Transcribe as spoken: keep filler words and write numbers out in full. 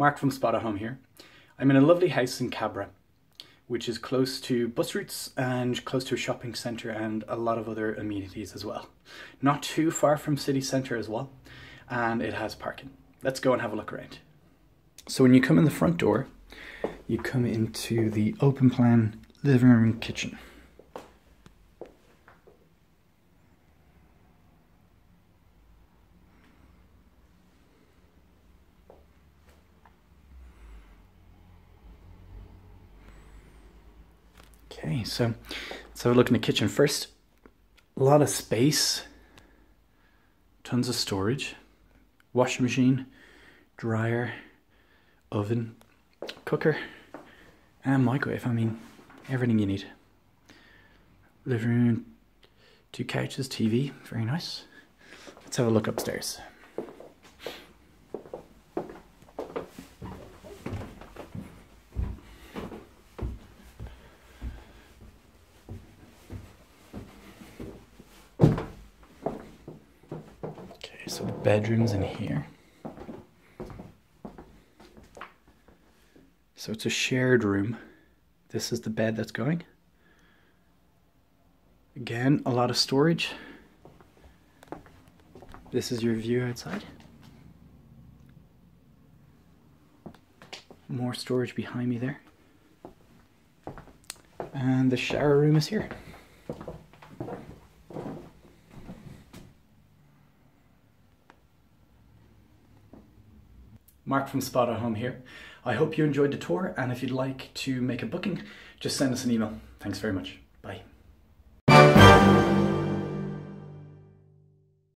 Mark from Spotahome here. I'm in a lovely house in Cabra, which is close to bus routes and close to a shopping centre and a lot of other amenities as well. Not too far from city centre as well, and it has parking. Let's go and have a look around. So when you come in the front door, you come into the open plan living room and kitchen. Okay, so let's have a look in the kitchen first. A lot of space, tons of storage, washing machine, dryer, oven, cooker, and microwave. I mean, everything you need. Living room, two couches, T V, very nice. Let's have a look upstairs. So the bedroom's in here. So it's a shared room. This is the bed that's going. Again, a lot of storage. This is your view outside. More storage behind me there. And the shower room is here. Mark from Spotahome here. I hope you enjoyed the tour, and if you'd like to make a booking, just send us an email. Thanks very much. Bye.